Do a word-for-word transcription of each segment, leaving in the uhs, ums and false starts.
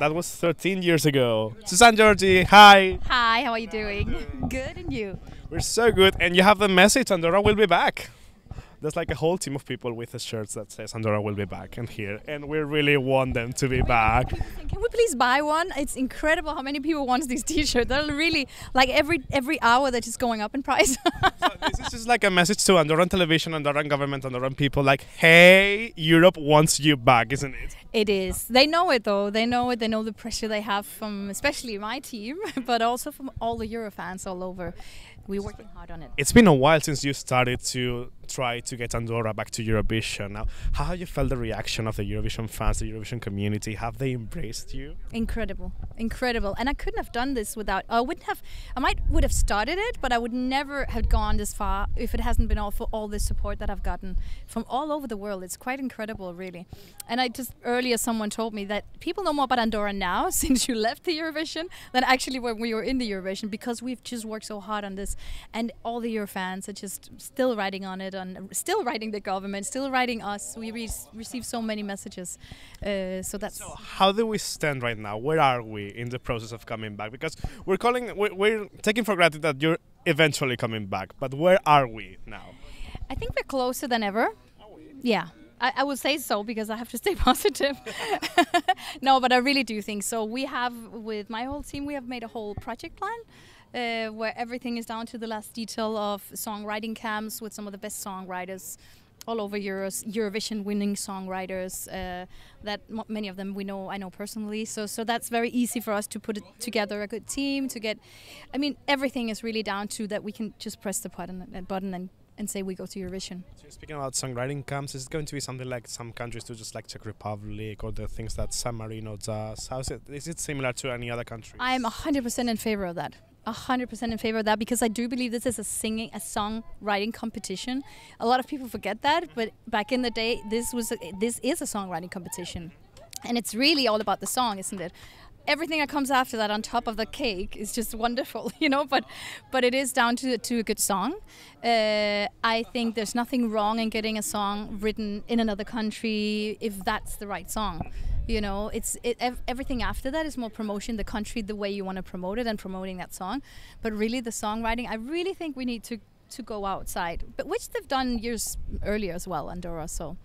That was thirteen years ago. Susanne Georgi, hi. Hi, how are you doing? Good, and you? We're so good, and you have the message, Andorra will be back. There's like a whole team of people with the shirts that says Andorra will be back and here, and we really want them to be back. Can we please buy one? It's incredible how many people wants this t-shirt. They're really, like every every hour that is going up in price. So this is just like a message to Andorran television, Andorran government, Andorran people, like, hey, Europe wants you back, isn't it? It is. They know it though. They know it. They know the pressure they have from especially my team, but also from all the Eurofans all over. We're working hard on it. It's been a while since you started to try to get Andorra back to Eurovision. Now, how have you felt the reaction of the Eurovision fans, the Eurovision community? Have they embraced you? Incredible, incredible. And I couldn't have done this without. I wouldn't have. I might would have started it, but I would never have gone this far if it hasn't been all for all this support that I've gotten from all over the world. It's quite incredible, really. And I just earlier someone told me that people know more about Andorra now since you left the Eurovision than actually when we were in the Eurovision, because we've just worked so hard on this. And all the Eurofans are just still writing on it, on still writing the government, still writing us. We re receive so many messages, uh, so that's. So how do we stand right now? Where are we in the process of coming back? Because we're calling, we're, we're taking for granted that you're eventually coming back. But where are we now? I think we're closer than ever. Are we? Yeah. I, I would say so, because I have to stay positive. No, but I really do think so. We have, with my whole team, we have made a whole project plan uh, where everything is down to the last detail of songwriting camps with some of the best songwriters all over Euros, Eurovision winning songwriters, uh, that m many of them we know, I know personally. So, so that's very easy for us to put it together a good team to get, I mean, everything is really down to that we can just press the button, uh, button and and say we go to Eurovision. So you're speaking about songwriting camps, is it going to be something like some countries do, just like Czech Republic or the things that San Marino does? How is it? Is it similar to any other country? I am one hundred percent in favor of that. one hundred percent in favor of that, because I do believe this is a singing, a songwriting competition. A lot of people forget that, but back in the day, this was a, this is a songwriting competition, and it's really all about the song, isn't it? Everything that comes after that on top of the cake is just wonderful, you know, but but it is down to, to a good song. Uh, I think there's nothing wrong in getting a song written in another country if that's the right song. You know, it's it, ev everything after that is more promotion, the country, the way you want to promote it and promoting that song. But really the songwriting, I really think we need to, to go outside, but which they've done years earlier as well, Andorra, so.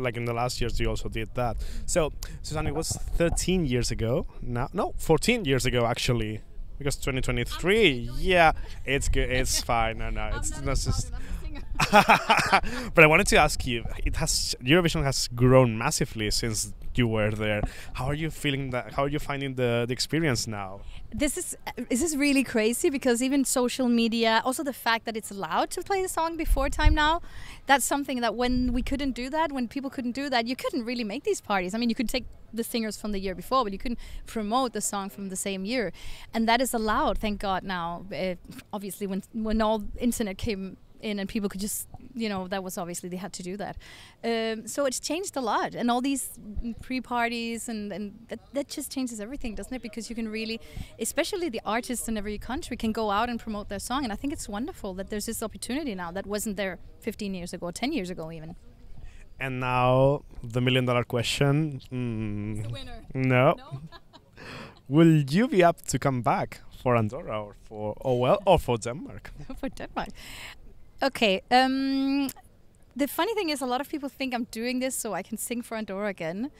Like in the last years, you also did that. So, Susanne, it was thirteen years ago now. No, fourteen years ago actually, because twenty twenty-three. Yeah, it's good. It's fine. No, no, it's not just. But I wanted to ask you. It has Eurovision has grown massively since you were there. How are you feeling that? How are you finding the, the experience now? This is this is really crazy, because even social media, also the fact that it's allowed to play the song before time now, that's something that when we couldn't do that, when people couldn't do that, you couldn't really make these parties. I mean, you could take the singers from the year before, but you couldn't promote the song from the same year, and that is allowed, thank God now. Uh, obviously, when when all internet came in and people could just, you know, that was obviously they had to do that. Um, so it's changed a lot, and all these pre-parties and, and that, that just changes everything, doesn't it? Because you can really, especially the artists in every country can go out and promote their song, and I think it's wonderful that there's this opportunity now that wasn't there fifteen years ago, ten years ago even. And now the million dollar question. Mm, it's the winner. No. no? Will you be up to come back for Andorra or for, oh well, or for Denmark? For Denmark. Okay, um, the funny thing is a lot of people think I'm doing this so I can sing for Andorra again.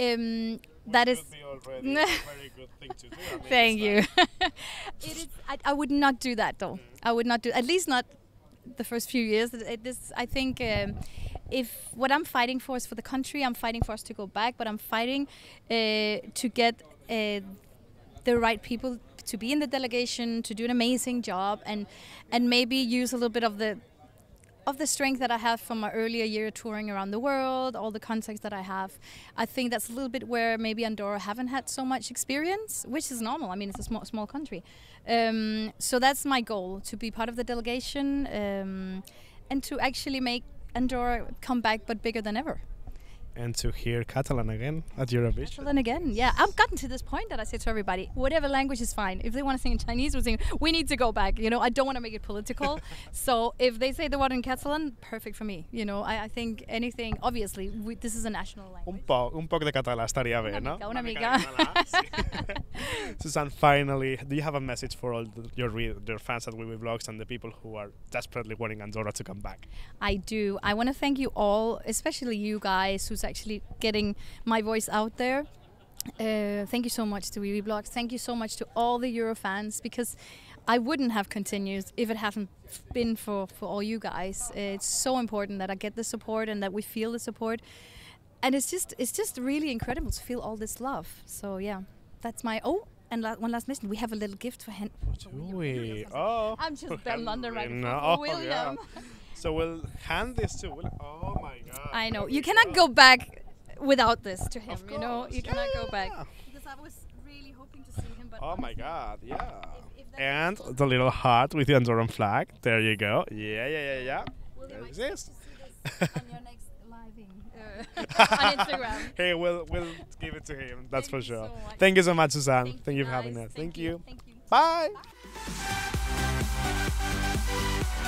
Um, that is already a very good thing to do. I mean, thank you. It is, I, I would not do that though. Mm. I would not do, at least not the first few years. It, this, I think um, if what I'm fighting for is for the country, I'm fighting for us to go back, but I'm fighting uh, to get uh, the right people to be in the delegation, to do an amazing job, and and maybe use a little bit of the of the strength that I have from my earlier year touring around the world, all the contacts that I have. I think that's a little bit where maybe Andorra haven't had so much experience, which is normal. I mean, it's a small small country. Um, so that's my goal, to be part of the delegation um, and to actually make Andorra come back, but bigger than ever. and to hear Catalan again at Eurovision. Catalan again, yeah. I've gotten to this point that I say to everybody, whatever language is fine. If they want to sing in Chinese, we're saying, we need to go back. You know, I don't want to make it political. So if they say the word in Catalan, perfect for me. You know, I, I think anything, obviously, we, this is a national language. Un poc, un poc de català estaria bé, no? Una mica, una mica. Susanne, finally, do you have a message for all the, your, your fans at Wiwibloggs and the people who are desperately wanting Andorra to come back? I do. I want to thank you all, especially you guys who's actually getting my voice out there. Uh, thank you so much to Wiwibloggs. Thank you so much to all the Euro fans, because I wouldn't have continued if it hadn't been for, for all you guys. It's so important that I get the support and that we feel the support. And it's just, it's just really incredible to feel all this love. So yeah, that's my... Oh, and la one last message. We have a little gift for him. Do we? Oh. I'm just Ben London right now. Oh, William. Yeah. So we'll hand this to William. Oh my God. I know. You cannot go back without this to him, you know? You yeah, cannot yeah, go back. Yeah. Because I was really hoping to see him. But oh my God, yeah. If, if and the little heart with the Andorran flag. There you go. Yeah, yeah, yeah, yeah. William, I exist. To see this on your next on Instagram. Hey, we'll we'll give it to him. That's Thank for sure. So Thank you so much, Susanne. Thank, Thank you for having us. Thank, Thank you. you. Thank you. Bye. Bye.